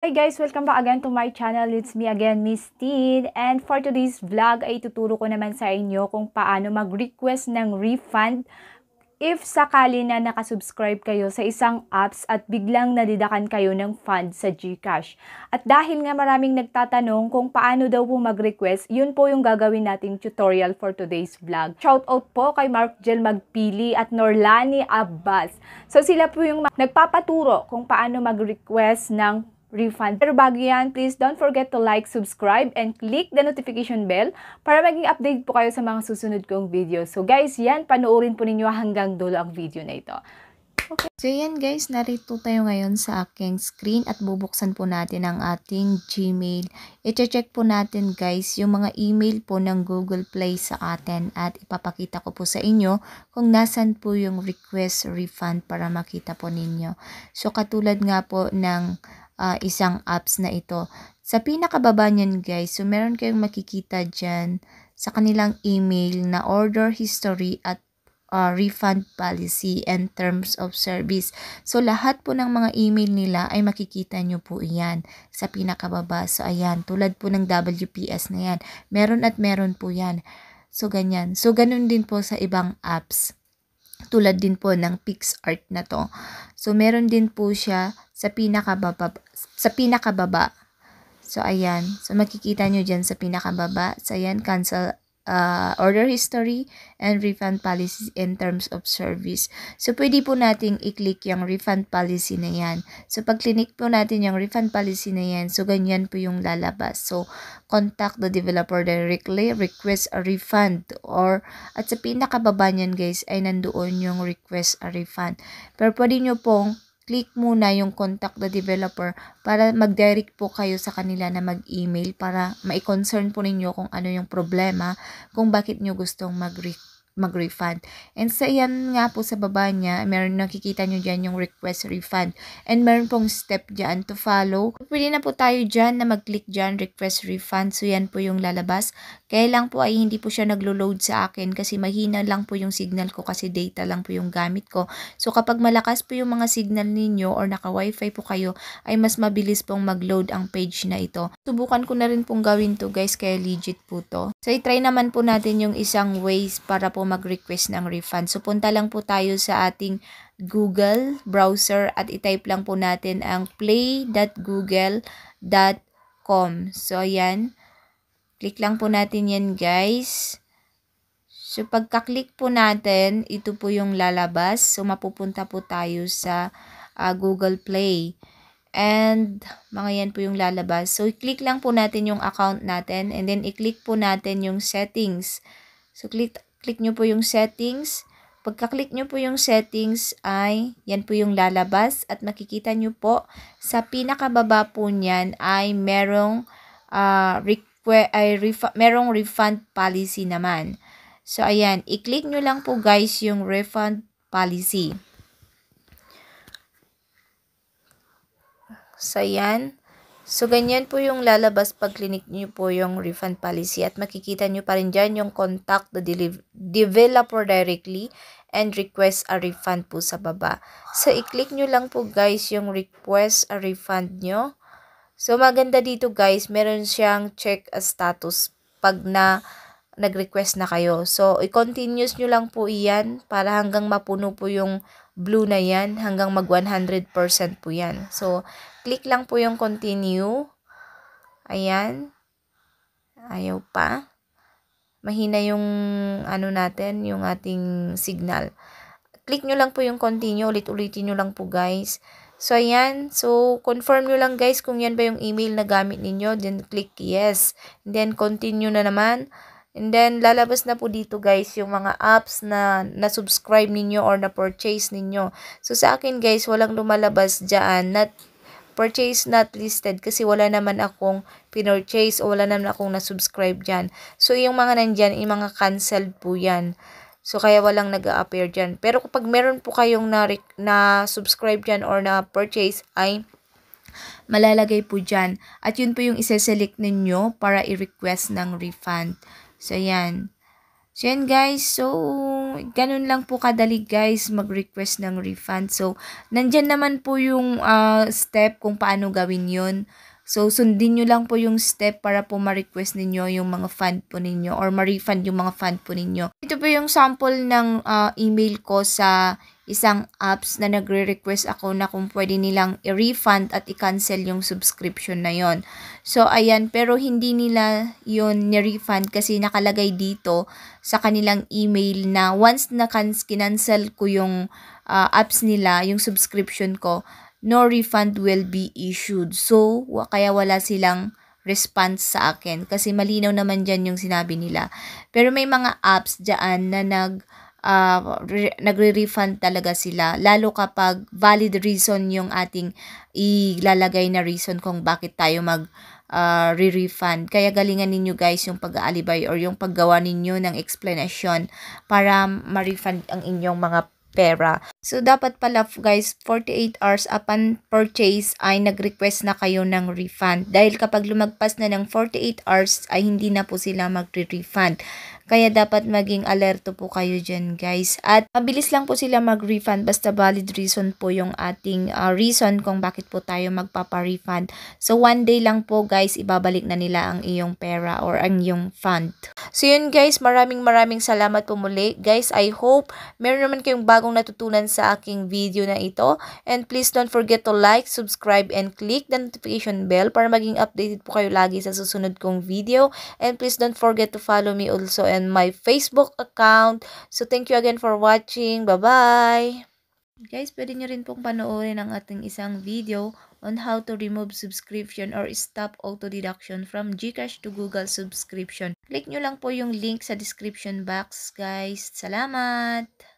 Hi guys! Welcome back again to my channel. It's me again, Miss Teen. And for today's vlog ay tuturo ko naman sa inyo kung paano mag-request ng refund if sakali na nakasubscribe kayo sa isang apps at biglang nadidakan kayo ng fund sa GCash. At dahil nga maraming nagtatanong kung paano daw po mag-request, yun po yung gagawin nating tutorial for today's vlog. Shoutout po kay Mark Gel Magpili at Norlani Abbas. So sila po yung nagpapaturo kung paano mag-request ng refund. Pero bago yan, please don't forget to like, subscribe, and click the notification bell para maging update po kayo sa mga susunod kong video. So guys, yan, panoorin po ninyo hanggang dulo ang video na ito. Okay. So yan guys, narito tayo ngayon sa aking screen at bubuksan po natin ang ating Gmail. I-check po natin guys yung mga email po ng Google Play sa atin at ipapakita ko po sa inyo kung nasan po yung request refund para makita po ninyo. So katulad nga po ng isang apps na ito. Sa pinakababa niyan guys, so meron kayong makikita dyan sa kanilang email na order history at refund policy and terms of service. So lahat po ng mga email nila ay makikita nyo po iyan sa pinakababa. So ayan, tulad po ng WPS na yan. Meron at meron po yan. So ganyan. So ganun din po sa ibang apps. Tulad din po ng pix art na to. So meron din po siya sa pinakababa. So ayan, so makikita nyo diyan sa pinakababa. So ayan, cancel order history and refund policies in terms of service. So pwede po nating i-click yung refund policy na yan. So pag click po natin yung refund policy na yan, so ganyan po yung lalabas. So contact the developer directly, request a refund, or at sa pinakababa niyan guys ay nandoon yung request a refund. Pero pwede nyo pong click muna yung contact the developer para mag-direct po kayo sa kanila na mag-email para ma-concern po ninyo kung ano yung problema, kung bakit nyo gustong mag-refund. And sa yan nga po sa baba niya, meron nakikita nyo dyan yung request refund. And meron pong step dyan to follow. Pwede na po tayo dyan na mag-click dyan request refund. So yan po yung lalabas. Kaya lang po ay hindi po siya naglo-load sa akin kasi mahina lang po yung signal ko kasi data lang po yung gamit ko. So kapag malakas po yung mga signal ninyo or naka-wifi po kayo ay mas mabilis pong mag-load ang page na ito. Subukan ko na rin pong gawin to guys kaya legit po to. So i-try naman po natin yung isang ways para po mag-request ng refund. So, punta lang po tayo sa ating Google browser at i-type lang po natin ang play.google.com. So, ayan. Click lang po natin yan, guys. So, pagka-click po natin, ito po yung lalabas. So, mapupunta po tayo sa Google Play. And, mga yan po yung lalabas. So, i-click lang po natin yung account natin and then i-click po natin yung settings. So, click nyo po yung settings. Pagka-click nyo po yung settings ay yan po yung lalabas at makikita nyo po sa pinakababa po niyan ay merong, merong refund policy naman. So, ayan. I-click nyo lang po guys yung refund policy. So, ayan. So, ganyan po yung lalabas pag click nyo po yung refund policy at makikita nyo pa rin dyan yung contact the developer directly and request a refund po sa baba. So, i-click nyo lang po guys yung request a refund nyo. So, maganda dito guys, meron siyang check a status pag na nag-request na kayo. So, i-continuous nyo lang po iyan para hanggang mapuno po yung blue na yan, hanggang mag 100% po yan. So, click lang po yung continue. Ayan. Ayaw pa. Mahina yung ano natin, yung ating signal. Click nyo lang po yung continue. Ulit-ulitin nyo lang po guys. So, ayan. So, confirm nyo lang guys kung yan ba yung email na gamit ninyo. Then, click yes. And then, continue na naman. And then, lalabas na po dito guys yung mga apps na na-subscribe ninyo or na-purchase ninyo. So, sa akin guys, walang lumalabas dyan. Not purchase, not listed. Kasi wala naman akong pinurchase o wala naman akong na-subscribe dyan. So, yung mga nandyan, yung mga canceled po yan. So, kaya walang nag-a-appear dyan. Pero kapag meron po kayong na-subscribe dyan or na-purchase ay malalagay po dyan. At yun po yung iseselect ninyo para i-request ng refund. So, ayan. So, yan guys. So, ganun lang po kadali guys mag-request ng refund. So, nandyan naman po yung step kung paano gawin yun. So, sundin nyo lang po yung step para po ma-request ninyo yung mga fund po ninyo or ma-refund yung mga fund po ninyo. Ito po yung sample ng email ko sa isang apps na nagre-request ako na kung pwede nilang i-refund at i-cancel yung subscription na yon. So, ayan. Pero hindi nila yon ni-refund kasi nakalagay dito sa kanilang email na once na-cancel ko yung apps nila, yung subscription ko, no refund will be issued. So, kaya wala silang response sa akin kasi malinaw naman dyan yung sinabi nila. Pero may mga apps dyan na nagre-refund talaga sila. Lalo kapag valid reason yung ating ilalagay na reason kung bakit tayo mag-re-refund. Kaya galingan ninyo guys yung pag-aalibay or yung paggawa ninyo ng explanation para ma-refund ang inyong mga pera. So, dapat pala guys, 48 hours upon purchase ay nag-request na kayo ng refund. Dahil kapag lumagpas na ng 48 hours ay hindi na po sila mag-refund. Kaya dapat maging alerto po kayo dyan guys. At mabilis lang po sila mag-refund basta valid reason po yung ating reason kung bakit po tayo magpapa-refund. So, one day lang po guys, ibabalik na nila ang iyong pera or ang iyong fund. So, yun guys, maraming salamat po muli. Guys, I hope meron naman kayong bagong natutunan sa aking video na ito. And please don't forget to like, subscribe, and click the notification bell para maging updated po kayo lagi sa susunod kong video. And please don't forget to follow me also and my Facebook account. So, thank you again for watching. Bye-bye! Guys, pwede nyo rin pong panoorin ang ating isang video on how to remove subscription or stop auto-deduction from GCash to Google subscription. Click nyo lang po yung link sa description box, guys. Salamat!